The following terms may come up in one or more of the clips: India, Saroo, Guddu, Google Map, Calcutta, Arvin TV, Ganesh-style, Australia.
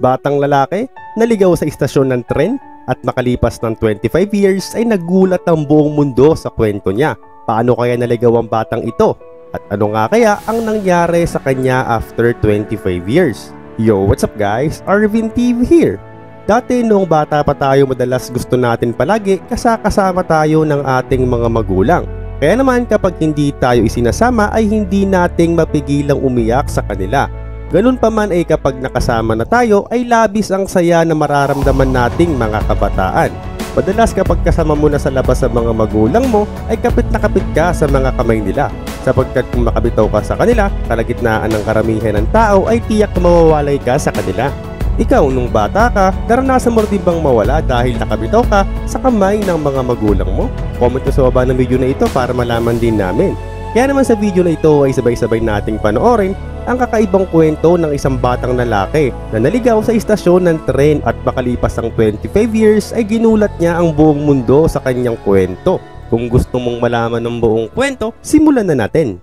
Batang lalaki, naligaw sa istasyon ng tren at makalipas ng 25 years ay nagulat ang buong mundo sa kwento niya. Paano kaya naligaw ang batang ito? At ano nga kaya ang nangyari sa kanya after 25 years? Yo, what's up guys? Arvin TV here. Dati noong bata pa tayo, madalas gusto natin palagi kasama tayo ng ating mga magulang. Kaya naman kapag hindi tayo isinasama ay hindi nating mapigilang umiyak sa kanila. Ganun pa man ay kapag nakasama na tayo ay labis ang saya na mararamdaman nating mga kabataan. Madalas kapag kasama mo na sa labas sa mga magulang mo ay kapit na kapit ka sa mga kamay nila. Sapagkat kung makabitaw ka sa kanila, kalagitnaan ng karamihan ng tao ay tiyak na mawawalay ka sa kanila. Ikaw nung bata ka, naranasan mo rin bang mawala dahil nakabitaw ka sa kamay ng mga magulang mo? Comment nyo sa baba ng video na ito para malaman din namin. Kaya naman sa video na ito ay sabay-sabay nating panoorin ang kakaibang kwento ng isang batang lalaki na naligaw sa istasyon ng tren at makalipas ang 25 years ay ginulat niya ang buong mundo sa kanyang kwento. Kung gusto mong malaman ng buong kwento, simulan na natin.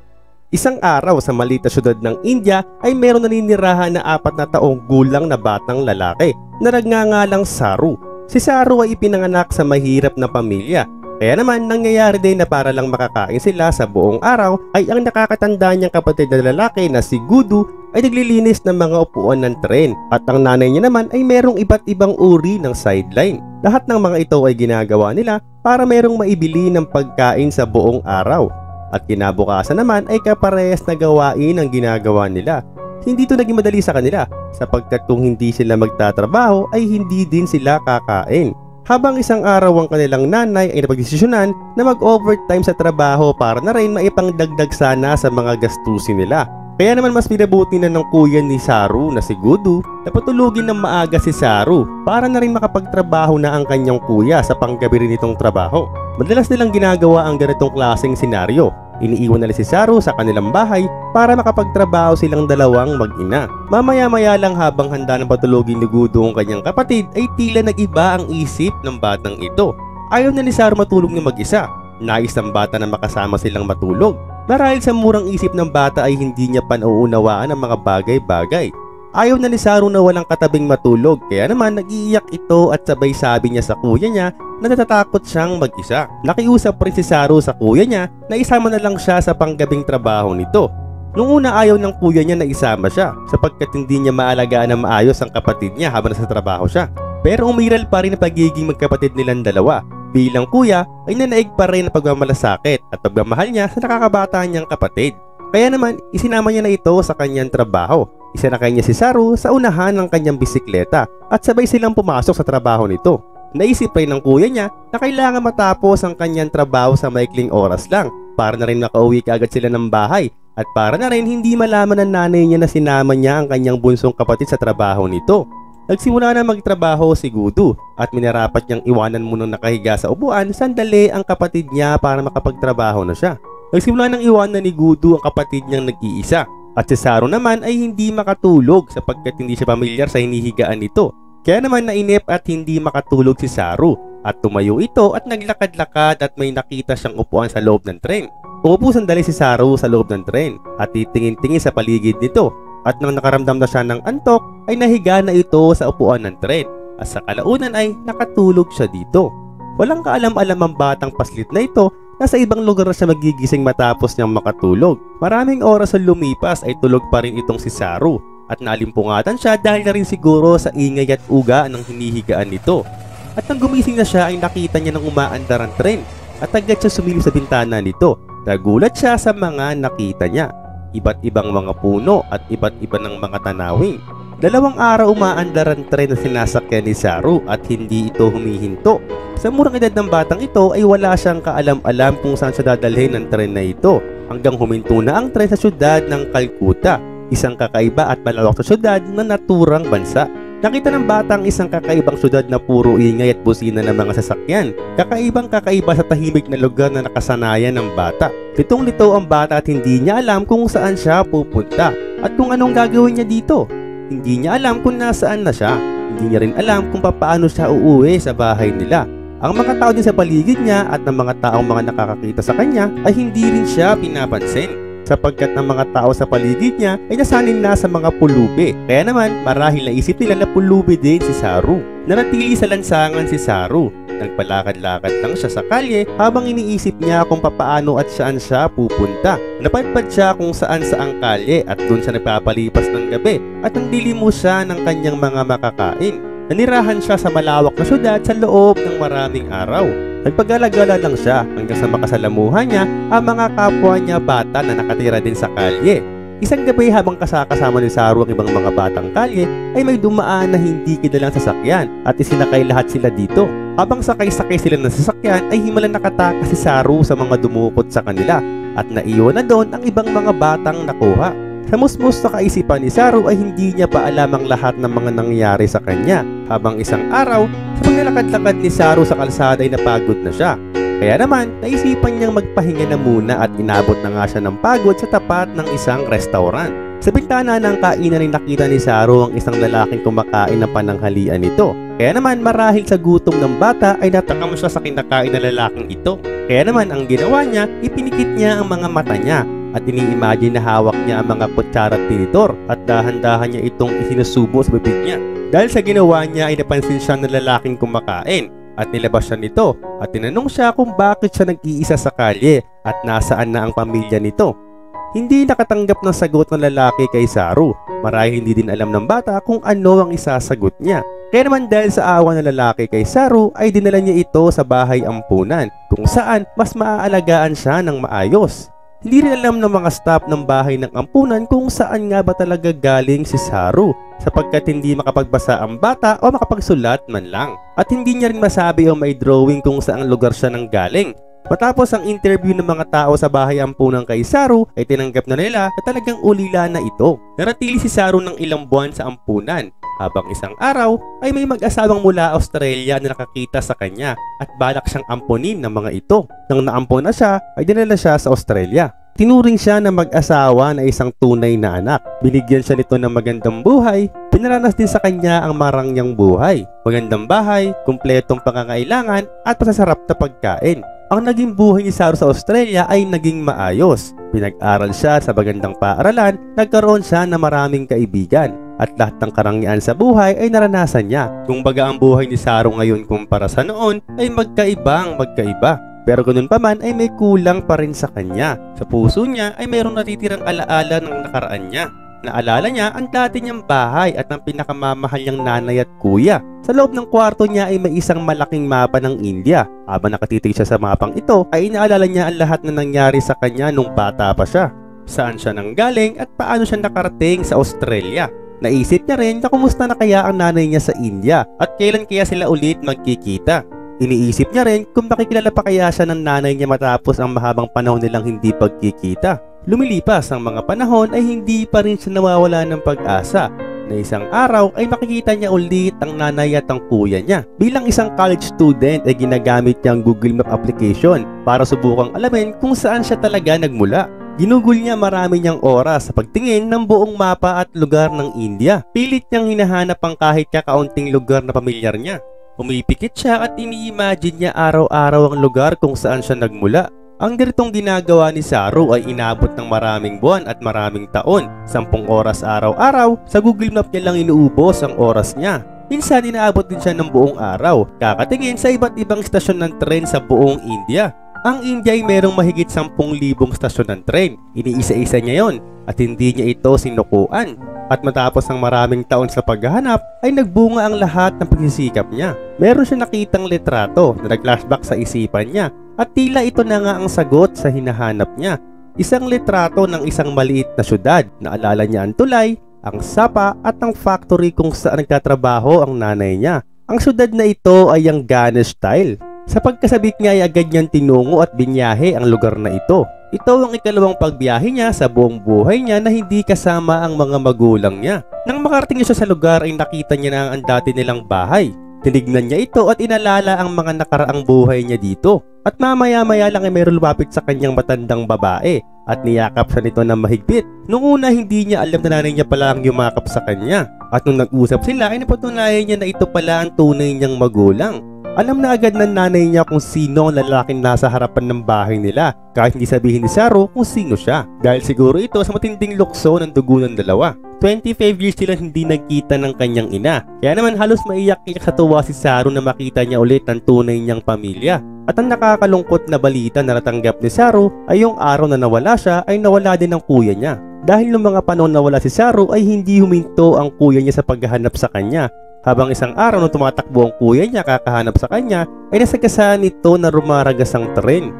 Isang araw sa maliit na syudad ng India ay meron naninirahan na 4 na taong gulang na batang lalaki na nagngangalang Saroo. Si Saroo ay ipinanganak sa mahirap na pamilya. Kaya naman, nangyayari din na para lang makakain sila sa buong araw ay ang nakakatanda niyang kapatid na lalaki na si Guddu ay naglilinis ng mga upuan ng tren at ang nanay niya naman ay merong iba't ibang uri ng sideline. Lahat ng mga ito ay ginagawa nila para merong maibili ng pagkain sa buong araw. At kinabukasan naman ay kaparehas na gawain ang ginagawa nila. Hindi ito naging madali sa kanila sapagkat kung hindi sila magtatrabaho ay hindi din sila kakain. Habang isang araw ang kanilang nanay ay napagdesisyonan na mag-overtime sa trabaho para na rin maipangdagdag sana sa mga gastusin nila. Kaya naman mas pinabuti na ng kuya ni Saroo na si Guddu na patulugin ng maaga si Saroo para na rin makapagtrabaho na ang kanyang kuya sa panggabi rin itong trabaho. Madalas nilang ginagawa ang ganitong klaseng senaryo. Iniiwan nila si Saroo sa kanilang bahay para makapagtrabaho silang dalawang mag-ina. Mamaya-maya lang habang handa ng patulogin ni Guddu ang kanyang kapatid ay tila nag-iba ang isip ng batang ito. Ayaw na ni Saroo matulog na mag-isa. Nais ng bata na makasama silang matulog. Marahil sa murang isip ng bata ay hindi niya panauunawaan ang mga bagay-bagay. Ayaw na ni Saroo na walang katabing matulog kaya naman nag-iiyak ito at sabay sabi niya sa kuya niya na natatakot siyang mag-isa. Nakiusap rin si Saroo sa kuya niya na isama na lang siya sa panggabing trabaho nito. Noong una ayaw ng kuya niya na isama siya sapagkat hindi niya maalagaan na maayos ang kapatid niya habang nasa trabaho siya. Pero umiral pa rin ang pagiging magkapatid nilang dalawa. Bilang kuya ay nanaig pa rin ang pagmamalasakit at pagmamahal niya sa nakakabata niyang kapatid. Kaya naman isinama niya na ito sa kanyang trabaho. Isinakay niya si Saroo sa unahan ng kanyang bisikleta at sabay silang pumasok sa trabaho nito. Naisip rin ng kuya niya na kailangan matapos ang kanyang trabaho sa maikling oras lang para na rin makauwi kaagad sila ng bahay at para na rin hindi malaman ng nanay niya na sinama niya ang kanyang bunsong kapatid sa trabaho nito. Nagsimula na magtrabaho si Guddu at minarapat niyang iwanan munang nakahiga sa upuan sandali ang kapatid niya para makapagtrabaho na siya. Nagsimula nang iwanan ni Guddu ang kapatid niyang nag-iisa. At si Saroo naman ay hindi makatulog sapagkat hindi siya pamilyar sa hinihigaan nito. Kaya naman nainip at hindi makatulog si Saroo. At tumayo ito at naglakad-lakad at may nakita siyang upuan sa loob ng tren. Umupo sandali si Saroo sa loob ng tren at titingin-tingin sa paligid nito. At nang nakaramdam na siya ng antok ay nahiga na ito sa upuan ng tren. At sa kalaunan ay nakatulog siya dito. Walang kaalam-alam ang batang paslit na ito. Nasa ibang lugar na siya magigising matapos niyang makatulog. Maraming oras ang lumipas ay tulog pa rin itong si Saroo at naalimpungatan siya dahil na rin siguro sa ingay at uga ng hinihigaan nito. At nang gumising na siya ay nakita niya ng umaandar ang tren at agad siya sumilip sa bintana nito. Nagulat siya sa mga nakita niya. Iba't ibang mga puno at iba't iba ng mga tanawin. Dalawang araw umaandar ang tren na sinasakyan ni Saroo at hindi ito humihinto. Sa murang edad ng batang ito ay wala siyang kaalam-alam kung saan siya dadalhin ang tren na ito hanggang huminto na ang tren sa syudad ng Calcutta, isang kakaiba at malawak sa syudad na naturang bansa. Nakita ng batang isang kakaibang syudad na puro ingay at busina ng mga sasakyan, kakaibang kakaiba sa tahimik na lugar na nakasanayan ng bata. Litong-lito ang bata at hindi niya alam kung saan siya pupunta at kung anong gagawin niya dito. Hindi niya alam kung nasaan na siya, hindi niya rin alam kung paano siya uuwi sa bahay nila. Ang mga tao din sa paligid niya at ng mga taong mga nakakakita sa kanya ay hindi rin siya pinapansin. sapagkat ang mga tao sa paligid niya ay nasalin na sa mga pulubi. Kaya naman, marahil naisip nila na pulubi din si Saroo. Nanatili sa lansangan si Saroo. Nagpalakad-lakad lang siya sa kalye habang iniisip niya kung papaano at saan siya pupunta. Napadpad siya kung saan sa ang kalye at doon siya nagpapalipas ng gabi at nandilimo siya ng kanyang mga makakain. Nanirahan siya sa malawak na syudad sa loob ng maraming araw. Nagpagalagala lang siya hanggang sa makasalamuhan niya ang mga kapwa niya bata na nakatira din sa kalye. Isang gabi habang kasama ni Saroo ang ibang mga batang kalye ay may dumaan na hindi kilalang sasakyan at isinakay lahat sila dito. Habang sakay-sakay sila ng sasakyan ay himalang nakatakas si Saroo sa mga dumukot sa kanila at naiwan na doon ang ibang mga batang nakuha. Sa musmus na kaisipan ni Saroo ay hindi niya pa alam ang lahat ng mga nangyari sa kanya. Habang isang araw, sa paglalakad-lakad ni Saroo sa kalsada ay napagod na siya. Kaya naman, naisipan niyang magpahinga na muna at inabot na nga siya ng pagod sa tapat ng isang restaurant. Sa bintana ng kainan ay nakita ni Saroo ang isang lalaking kumakain ng pananghalian nito. Kaya naman, marahil sa gutom ng bata ay natakam siya sa kinakain na lalaking ito. Kaya naman, ang ginawa niya, ipinikit niya ang mga mata niya. At iniimagine na hawak niya ang mga kutsara at tinitor at dahan-dahan niya itong isinusubo sa bibig niya. Dahil sa ginawa niya ay napansin siya ng lalaking kumakain at nilabas siya nito at tinanong siya kung bakit siya nag-iisa sa kalye at nasaan na ang pamilya nito. Hindi nakatanggap ng sagot ng lalaki kay Saroo. Marahil hindi din alam ng bata kung ano ang isasagot niya. Kaya naman dahil sa awa ng lalaki kay Saroo ay dinala niya ito sa bahay ampunan kung saan mas maaalagaan siya ng maayos. Hindi rin alam ng mga staff ng bahay ng ampunan kung saan nga ba talaga galing si Saroo sapagkat hindi makapagbasa ang bata o makapagsulat man lang. At hindi niya rin masabi o may drawing kung saang lugar siya nang galing. Matapos ang interview ng mga tao sa bahay ampunan kay Saroo ay tinanggap na nila na talagang ulila na ito. Naratili si Saroo ng ilang buwan sa ampunan. Habang isang araw ay may mag-asawang mula Australia na nakakita sa kanya at balak siyang ampunin ng mga ito. Nang naampon na siya, ay dinala siya sa Australia. Tinuring siya na mag-asawa na isang tunay na anak. Binigyan siya nito ng magandang buhay. Pinaranas din sa kanya ang marangyang buhay. Magandang bahay, kumpletong pangangailangan at masasarap na pagkain. Ang naging buhay ni Saroo sa Australia ay naging maayos. Pinag-aral siya sa magandang paaralan, nagkaroon siya ng maraming kaibigan. At lahat ng karangyaan sa buhay ay naranasan niya. Kung baga ang buhay ni Saroo ngayon kumpara sa noon ay magkaibang magkaiba. Pero ganun pa man ay may kulang pa rin sa kanya. Sa puso niya ay mayroong natitirang alaala ng nakaraan niya. Naalala niya ang dati niyang bahay at ang pinakamamahal niyang nanay at kuya. Sa loob ng kwarto niya ay may isang malaking mapa ng India. Habang nakatitig siya sa mapang ito ay inaalala niya ang lahat na nangyari sa kanya nung bata pa siya. Saan siya nanggaling at paano siya nakarating sa Australia. Naisip niya rin na kumusta na kaya ang nanay niya sa India at kailan kaya sila ulit magkikita. Iniisip niya rin kung makikilala pa kaya siya ng nanay niya matapos ang mahabang panahon nilang hindi pagkikita. Lumilipas ang mga panahon ay hindi pa rin siya nawawala ng pag-asa na isang araw ay makikita niya ulit ang nanay at ang kuya niya. Bilang isang college student ay ginagamit niya ang Google Map application para subukang alamin kung saan siya talaga nagmula. Ginugol niya marami niyang oras sa pagtingin ng buong mapa at lugar ng India. Pilit niyang hinahanap ang kahit kakaunting lugar na pamilyar niya. Umipikit siya at ini-imagine niya araw-araw ang lugar kung saan siya nagmula. Ang ganitong ginagawa ni Saroo ay inabot ng maraming buwan at maraming taon. 10 oras araw-araw, sa Google Map niya lang inuubos ang oras niya. Minsan inaabot din siya ng buong araw, kakatingin sa iba't ibang istasyon ng tren sa buong India. Ang India ay merong mahigit 10,000 istasyon ng tren. Iniisa-isa niya yon at hindi niya ito sinukuan. At matapos ng maraming taon sa paghahanap ay nagbunga ang lahat ng pagsisikap niya. Meron siya nakitang litrato na nag-flashback sa isipan niya at tila ito na nga ang sagot sa hinahanap niya. Isang litrato ng isang maliit na syudad. Naalala niya ang tulay, ang sapa at ang factory kung saan nagtatrabaho ang nanay niya. Ang syudad na ito ay ang Ganesh-style. Sa pagkasabik niya ay agad niyang tinungo at binyahe ang lugar na ito. Ito ang ikalawang pagbiyahe niya sa buong buhay niya na hindi kasama ang mga magulang niya. Nang makarating siya sa lugar ay nakita niya na ang dati nilang bahay. Tinignan niya ito at inalala ang mga nakaraang buhay niya dito. At mamaya-maya lang ay mayroong lumapit sa kanyang matandang babae at niyakap siya nito ng mahigpit. Noong una hindi niya alam na nanay niya pala ang yumakap sa kanya. At nung nag-usap sila ay napatunayan niya na ito pala ang tunay niyang magulang. Alam na agad ng nanay niya kung sino ang lalaking nasa harapan ng bahay nila, kahit hindi sabihin ni Saroo kung sino siya, dahil siguro ito sa matinding lukso ng dugo ng dalawa. 25 years silang hindi nagkita ng kanyang ina, kaya naman halos maiyak-iyak sa tuwa si Saroo na makita niya ulit ang tunay niyang pamilya. At ang nakakalungkot na balita na natanggap ni Saroo ay yung araw na nawala siya ay nawala din ang kuya niya. Dahil noong mga panahon na wala si Saroo ay hindi huminto ang kuya niya sa paghahanap sa kanya. Habang isang araw nung tumatakbo ang kuya niya kakahanap sa kanya ay nasagkasaan nito na rumaragas ang tren.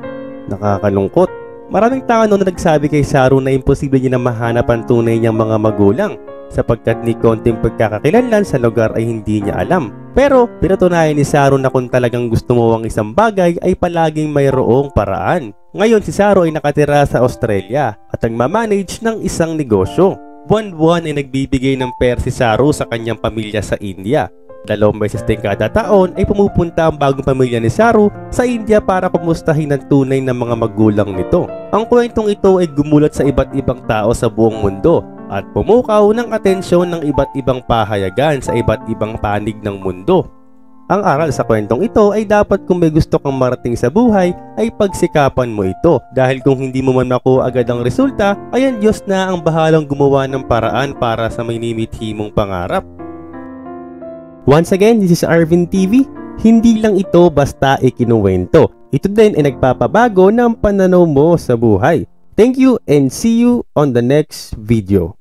Nakakalungkot. Maraming tao noon na nagsabi kay Saroo na imposible niya na mahanap ang tunay niyang mga magulang sapagkat ni konting pagkakakilanlan sa lugar ay hindi niya alam. Pero pinatunayan ni Saroo na kung talagang gusto mo ang isang bagay ay palaging mayroong paraan. Ngayon si Saroo ay nakatira sa Australia at ang mamanage ng isang negosyo. Buwan-buwan ay nagbibigay ng pera si Saroo sa kanyang pamilya sa India. 2 beses din kada taon ay pumupunta ang bagong pamilya ni Saroo sa India para kumustahin ang tunay ng mga magulang nito. Ang kwentong ito ay gumulat sa iba't ibang tao sa buong mundo at pumukaw ng atensyon ng iba't ibang pahayagan sa iba't ibang panig ng mundo. Ang aral sa kwentong ito ay dapat kung may gusto kang marating sa buhay ay pagsikapan mo ito, dahil kung hindi mo man makuha agad ang resulta ay ang Diyos na ang bahalang gumawa ng paraan para sa may minimithi mong pangarap. Once again, this is Arvin TV. Hindi lang ito basta ikinuwento. Ito din ay nagpapabago ng pananaw mo sa buhay. Thank you and see you on the next video.